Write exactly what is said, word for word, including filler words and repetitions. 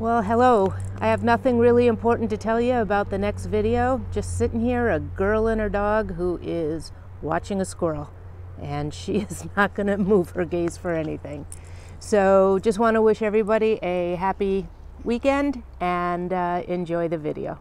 Well, hello. I have nothing really important to tell you about the next video. Just sitting here, a girl and her dog who is watching a squirrel, and she is not going to move her gaze for anything. So just want to wish everybody a happy weekend and uh, enjoy the video.